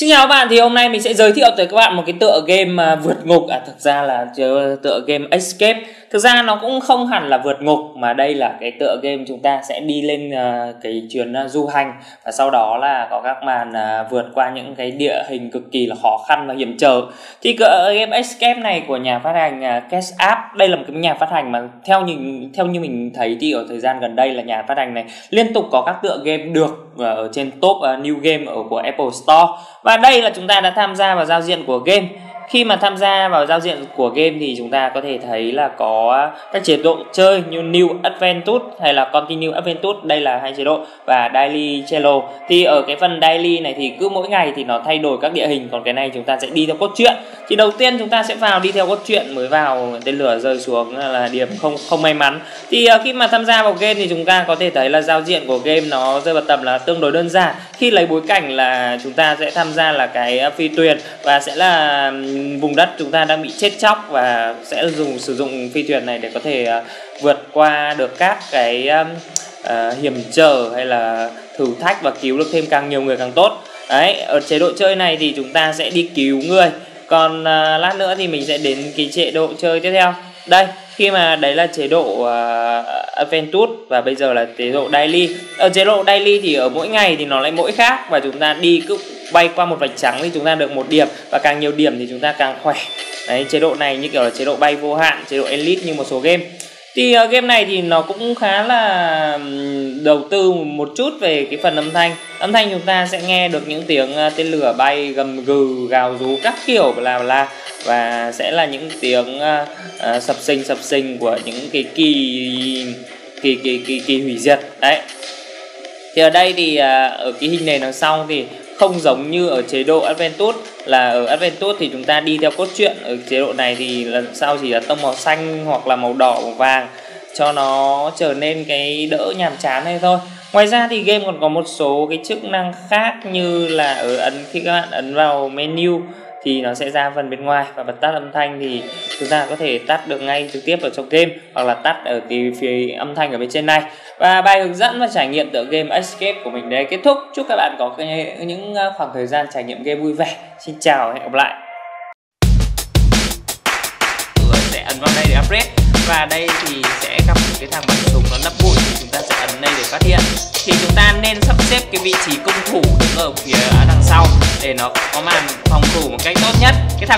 Xin chào các bạn, thì hôm nay mình sẽ giới thiệu tới các bạn một cái tựa game vượt ngục. Thực ra là tựa game Escape. Thực ra nó cũng không hẳn là vượt ngục, mà đây là cái tựa game chúng ta sẽ đi lên cái chuyến du hành, và sau đó là có các màn vượt qua những cái địa hình cực kỳ là khó khăn và hiểm trở. Thì game Escape này của nhà phát hành Cash App, đây là một cái nhà phát hành mà theo như mình thấy thì ở thời gian gần đây là nhà phát hành này liên tục có các tựa game được ở trên top new game của Apple Store. Và đây là chúng ta đã tham gia vào giao diện của game. Khi mà tham gia vào giao diện của game thì chúng ta có thể thấy là có các chế độ chơi như New Adventure hay là Continue Adventure, đây là hai chế độ, và Daily Cello. Thì ở cái phần Daily này thì cứ mỗi ngày thì nó thay đổi các địa hình, còn cái này chúng ta sẽ đi theo cốt truyện. Thì đầu tiên chúng ta sẽ vào đi theo cốt truyện, mới vào tên lửa rơi xuống là điểm không may mắn. Thì khi mà tham gia vào game thì chúng ta có thể thấy là giao diện của game nó rơi vào tầm là tương đối đơn giản. Khi lấy bối cảnh là chúng ta sẽ tham gia là cái phi thuyền, và sẽ là vùng đất chúng ta đang bị chết chóc, và sẽ sử dụng phi thuyền này để có thể vượt qua được các cái hiểm trở hay là thử thách, và cứu được thêm càng nhiều người càng tốt. Đấy, ở chế độ chơi này thì chúng ta sẽ đi cứu người. Còn lát nữa thì mình sẽ đến cái chế độ chơi tiếp theo. Đây, khi mà đấy là chế độ Aventus, và bây giờ là chế độ Daily. Ở chế độ Daily thì ở mỗi ngày thì nó lại mỗi khác, và chúng ta đi cứ bay qua một vạch trắng thì chúng ta được một điểm, và càng nhiều điểm thì chúng ta càng khỏe. Đấy, chế độ này như kiểu là chế độ bay vô hạn, chế độ Elite như một số game. Thì game này thì nó cũng khá là đầu tư một chút về cái phần âm thanh. Âm thanh chúng ta sẽ nghe được những tiếng tên lửa bay gầm gừ, gào rú các kiểu là, và sẽ là những tiếng sập sinh của những cái kỳ hủy diệt. Đấy. Thì ở đây thì ở cái hình này nó xong thì không giống như ở chế độ Adventus, là ở Adventus thì chúng ta đi theo cốt truyện, ở chế độ này thì lần sau chỉ là tông màu xanh hoặc là màu đỏ, màu vàng cho nó trở nên cái đỡ nhàm chán này thôi. Ngoài ra thì game còn có một số cái chức năng khác, như là khi các bạn ấn vào menu thì nó sẽ ra phần bên ngoài, và bật tắt âm thanh thì chúng ta có thể tắt được ngay trực tiếp ở trong game, hoặc là tắt ở phía âm thanh ở bên trên này. Và bài hướng dẫn và trải nghiệm tựa game Escape của mình đây kết thúc. Chúc các bạn có những khoảng thời gian trải nghiệm game vui vẻ. Xin chào và hẹn gặp lại. Rồi sẽ ấn vào đây để upgrade, và đây thì sẽ gặp một cái thằng bắn súng nó nấp bụi, thì chúng ta sẽ ấn đây để phát hiện. Thì chúng ta nên sắp xếp cái vị trí công thủ đứng ở phía đằng sau để nó có màn phòng thủ một cách tốt nhất. Cái thằng